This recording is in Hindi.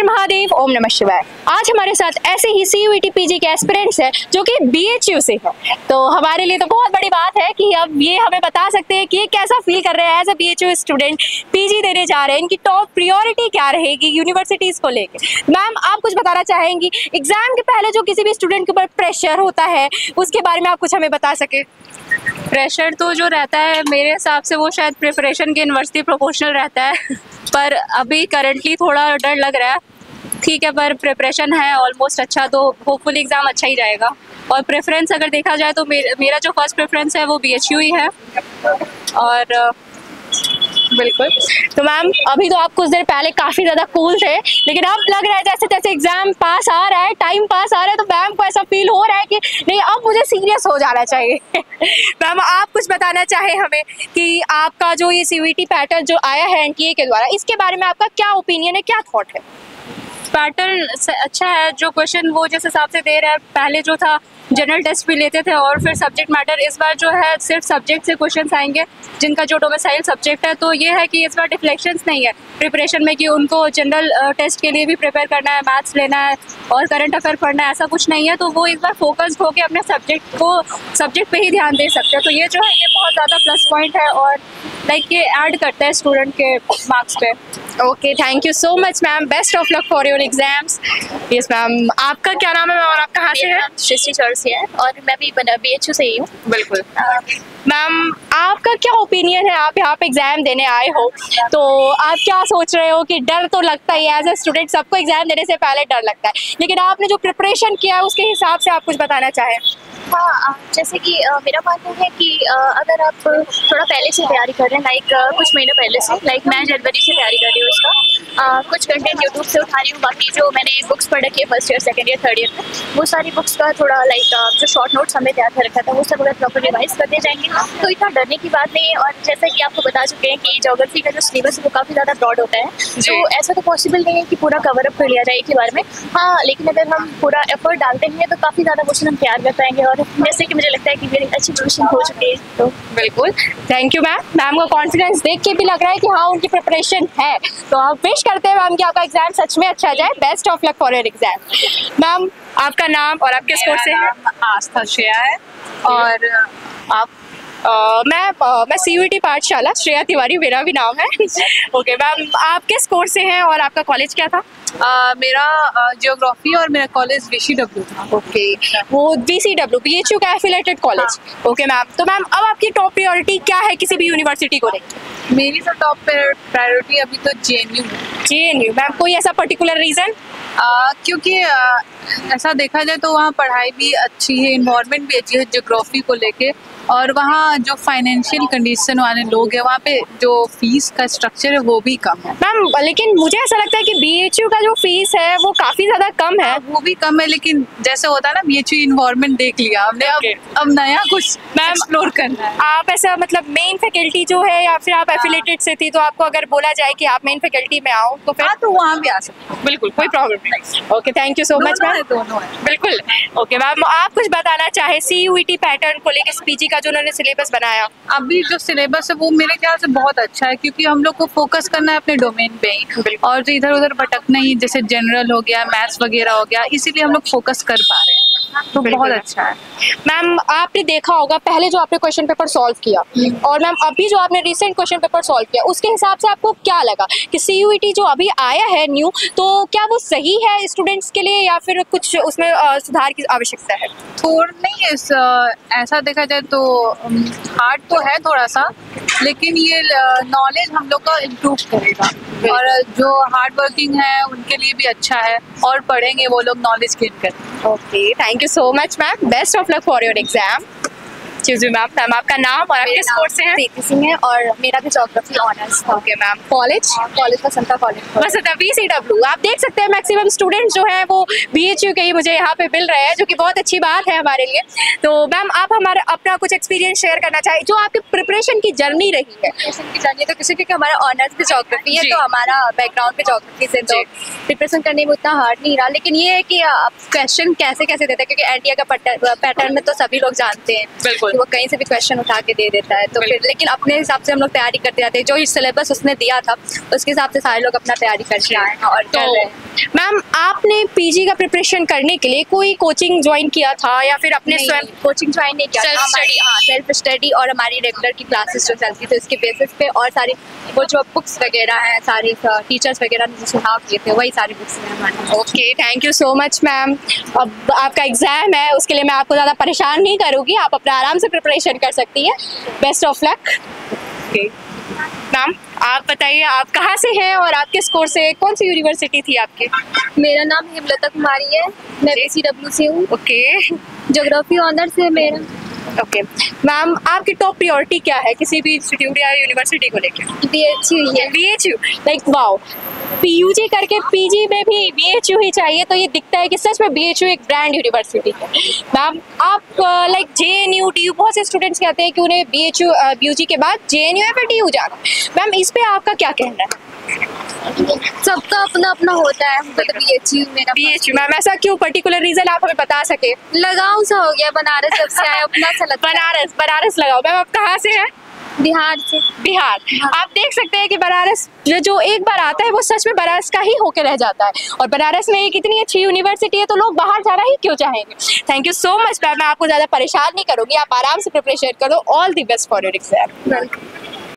हर महादेव, ओम नमः शिवाय। आज हमारे साथ ऐसे ही CUET PG के एस्पिरेंट्स हैं जो कि BHU से हैं। तो हमारे लिए तो बहुत बड़ी बात है कि अब ये हमें बता सकते हैं कि ये कैसा फील कर रहे हैं as a BHU student, PG देने जा रहे हैं, इनकी टॉप प्रियोरिटी क्या रहेगी यूनिवर्सिटीज़ को लेकर। मैम, आप कुछ बताना चाहेंगी, एग्जाम के पहले जो किसी भी स्टूडेंट के ऊपर प्रेशर होता है उसके बारे में आप कुछ हमें बता सके। प्रेशर तो जो रहता है मेरे हिसाब से वो शायद प्रिपरेशन के यूनिवर्सिटी प्रोपोर्शनल रहता है, पर अभी करंटली थोड़ा डर लग रहा है। ठीक है, पर प्रिपरेशन है ऑलमोस्ट अच्छा, तो होपफुली एग्ज़ाम अच्छा ही जाएगा। और प्रेफरेंस अगर देखा जाए तो मेरा जो फर्स्ट प्रेफरेंस है वो BHU ही है। और बिल्कुल, तो मैम अभी तो आप कुछ देर पहले काफ़ी ज़्यादा कूल थे, लेकिन अब लग रहा है जैसे जैसे एग्ज़ाम पास आ रहा है, टाइम पास आ रहा है, तो मैम को ऐसा फील हो रहा है कि नहीं, अब मुझे सीरियस हो जाना चाहिए। मैम, आप कुछ बताना चाहें हमें कि आपका जो ये CUET पैटर्न जो आया है NTA के द्वारा, इसके बारे में आपका क्या ओपिनियन है, क्या थॉट है? पैटर्न अच्छा है, जो क्वेश्चन वो जिस हिसाब से दे रहा है। पहले जो था जनरल टेस्ट भी लेते थे और फिर सब्जेक्ट मैटर, इस बार जो है सिर्फ सब्जेक्ट से क्वेश्चंस आएंगे जिनका जो डोमिसाइल सब्जेक्ट है। तो ये है कि इस बार डिफ्लेक्शंस नहीं है प्रिपरेशन में कि उनको जनरल टेस्ट के लिए भी प्रिपेयर करना है, मैथ्स लेना है और करंट अफेयर पढ़ना है, ऐसा कुछ नहीं है। तो वो इस बार फोकस्ड होकर अपने सब्जेक्ट पर ही ध्यान दे सकते हैं। तो ये जो है ये बहुत ज़्यादा प्लस पॉइंट है और लाइक ये ऐड करता है स्टूडेंट के मार्क्स पे। Okay, thank you so much ma'am, best of luck for your exams. Yes ma'am, आपका क्या नाम है मैम और आप कहाँ से हैं? सृष्टि चौर से है और मैं भी BHU से ही हूँ। बिल्कुल मैम, आपका क्या ओपिनियन है, आप यहाँ पे एग्ज़ाम देने आए हो तो आप क्या सोच रहे हो कि डर तो लगता ही है एज ए स्टूडेंट, सबको एग्ज़ाम देने से पहले डर लगता है, लेकिन आपने जो प्रिपरेशन किया है उसके हिसाब से आप कुछ बताना चाहें। हाँ, जैसे कि मेरा मानना है कि अगर आप थोड़ा पहले से तैयारी कर रहे हैं, लाइक कुछ महीनों पहले से, लाइक मैं जनवरी से तैयारी कर रही हूँ इसका, कुछ कंटेंट यूट्यूब से उठा रही हूँ, बाकी जो मैंने बुक्स पढ़ रखी है first year, second year, third year में, वो सारी बुक्स का थोड़ा लाइक जो शॉर्ट नोट्स हमने तैयार कर रखा था वो सब अगर प्रॉपर रिवाइज करते जाएंगे तो इतना डरने की बात नहीं है। और जैसा कि आपको बता चुके हैं कि ज्योग्राफी का जो सिलेबस है वो काफ़ी ज़्यादा ब्रॉड होता है, तो ऐसा तो पॉसिबल नहीं है कि पूरा कवरअप कर लिया जाए एक ही बार में। हाँ, लेकिन अगर हम पूरा एफर्ट डालते हैं तो काफ़ी ज़्यादा क्वेश्चन हम तैयार कर पाएंगे और जैसे कि मुझे लगता है कि मेरी अच्छी प्रिपरेशन हो चुकी है। तो बिल्कुल, थैंक यू मैम। मैम का कॉन्फिडेंस देख के भी लग रहा है कि हाँ, उनकी प्रिपरेशन है। तो आप विश करते हैं मैम कि आपका एग्जाम सच में अच्छा जाए। Best of luck for your exam. Ma'am, आपका नाम और आप किस कोर्स से हैं? आस्था श्रेया है और आप? मैं CUET पाठशाला, श्रेया तिवारी मेरा भी नाम है। ओके मैम, आप किस कोर्स से हैं और आपका कॉलेज क्या था? मेरा जियोग्राफी और मेरा कॉलेज VCW था। ओके वो VCW BHU का एफिलेटेड कॉलेज। ओके मैम, तो मैम अब आपकी टॉप प्रायोरिटी क्या है किसी भी यूनिवर्सिटी को लेकर? मेरी तो टॉप प्रायोरिटी अभी तो JNU। मैम कोई ऐसा पर्टिकुलर रीज़न? क्योंकि ऐसा देखा जाए तो वहाँ पढ़ाई भी अच्छी है, इन्वायरमेंट भी अच्छी है जियोग्राफी को लेके, और वहाँ जो फाइनेंशियल कंडीशन वाले लोग हैं वहाँ पे जो फीस का स्ट्रक्चर है वो भी कम है। मैम लेकिन मुझे ऐसा लगता है कि BHU का जो फीस है वो काफ़ी ज़्यादा कम है। वो भी कम है, लेकिन जैसे होता है ना, BHU इन्वायरमेंट देख लिया हमने, अब नया कुछ मैम एक्सप्लोर करना है। आप ऐसा मतलब मेन फैकल्टी जो है या फिर आप एफिलेटेड से थी, तो आपको अगर बोला जाए कि आप मेन फैकल्टी में आओ तो फिर तो वहाँ भी आ सकते हो। बिल्कुल, कोई प्रॉब्लम नहीं। Okay, thank you so much ma'am. दोनों है बिल्कुल। ओके मैम, आप कुछ बताना चाहे CUET पैटर्न को लेकर, PG का जो उन्होंने सिलेबस बनाया? अभी जो सिलेबस है वो मेरे ख्याल से बहुत अच्छा है, क्योंकि हम लोग को फोकस करना है अपने डोमेन पे ही और जो इधर उधर भटकना ही, जैसे जनरल हो गया, मैथ्स वगैरह हो गया, इसीलिए हम लोग फोकस कर पा रहे हैं, तो बहुत अच्छा है। मैम आपने देखा होगा पहले जो आपने क्वेश्चन पेपर सॉल्व किया और मैम अभी जो आपने रिसेंट क्वेश्चन पेपर सॉल्व किया, उसके हिसाब से आपको क्या लगा कि CUET जो अभी आया है न्यू, तो क्या वो सही है स्टूडेंट्स के लिए या फिर कुछ उसमें सुधार की आवश्यकता है? थोड़ा नहीं, ऐसा देखा जाए तो हार्ड तो है थोड़ा सा, लेकिन ये नॉलेज हम लोग का इम्प्रूव करेगा और जो हार्ड वर्किंग है उनके लिए भी अच्छा है और पढ़ेंगे वो लोग नॉलेज गेन करेंगे। Okay, thank you so much ma'am, best of luck for your exam. चीज़ मैम, मैम आपका नाम और आप किस कोर्स से हैं? प्रीति सिंह है और मेरा भी जोग्राफी ऑनर्स था। Okay ma'am, college? College Vasanta college, Vasanta VCW। आप देख सकते हैं मैक्सिमम स्टूडेंट्स जो है वो BHU के ही मुझे यहाँ पे मिल रहे हैं, जो कि बहुत अच्छी बात है हमारे लिए। तो मैम, आप हमारा अपना कुछ एक्सपीरियंस शेयर करना चाहिए जो आपकी प्रिपरेशन की जर्नी रही है। प्रिपरेशन की जर्नी तो किसी, क्योंकि हमारा ऑनर्स भी जोग्राफी है, तो हमारा बैकग्राउंड भी जोग्राफी से, तो प्रिपरेशन करने में उतना हार्ड नहीं रहा। लेकिन ये है कि आप क्वेश्चन कैसे कैसे देते हैं, क्योंकि NTA का पैटर्न में तो सभी लोग जानते हैं। बिल्कुल, कि वो कहीं से भी क्वेश्चन उठा के दे देता है। तो फिर लेकिन अपने हिसाब से हम लोग तैयारी करते जाते हैं, जो सिलेबस उसने दिया था उसके हिसाब से सारे लोग अपना तैयारी करते आए हैं और कर रहे हैं। मैम, आपने पीजी का प्रिपरेशन करने के लिए कोई कोचिंग ज्वाइन किया था या फिर अपने स्वयं कोचिंग ज्वाइन नहीं किया? सेल्फ स्टडी और हमारी रेगुलर की क्लासेस जो चलती थी उसके बेसिस पे, और सारी वो जो बुक्स वगैरह हैं, सारे टीचर्स वगैरह ने जो सुझाव किए थे वही सारी बुक्स हैं हमारे। Okay, thank you so much ma'am. अब आपका एग्जाम है, उसके लिए मैं आपको ज़्यादा परेशान नहीं करूँगी, आप अपना आराम से प्रिपरेशन कर सकती हैं। Best of luck. Okay ma'am, आप बताइए आप कहाँ से हैं और आप किस कोर्स से, कौन सी यूनिवर्सिटी थी आपके? मेरा नाम हेमलता कुमारी है, मैं VCW से हूँ। ओके, ज्योग्राफी ऑनर्स है मेरा। ओके मैम, आपकी टॉप प्रायोरिटी क्या है किसी भी इंस्टीट्यूट या यूनिवर्सिटी को लेकर? BHU। लाइक वाओ, PUG करके PG में भी BHU ही चाहिए, तो ये दिखता है कि सच में BHU एक ब्रांड यूनिवर्सिटी है। मैम, आप लाइक JNU DU, बहुत से स्टूडेंट्स कहते हैं कि उन्हें BUG के बाद JNU या फिर DU जाना। मैम, इस पर आपका क्या कहना है? सबका अपना अपना होता है, मतलब BHU। मैम, ऐसा क्यों? पर्टिकुलर रीजन आप हमें बता सके? लगाव सा हो गया, बनारस जब से आया अपना सा लगता है। बनारस लगाओ। मैम, आप कहाँ से हैं? बिहार से। बिहार। हाँ। आप देख सकते हैं कि बनारस जो एक बार आता है वो सच में बनारस का ही होकर रह जाता है, और बनारस में एक इतनी अच्छी यूनिवर्सिटी है तो लोग बाहर जाना ही क्यों चाहेंगे। Thank you so much ma'am, मैं आपको ज़्यादा परेशान नहीं करूँगी, आप आराम से प्रिपरेशन करो। All the best for your exam.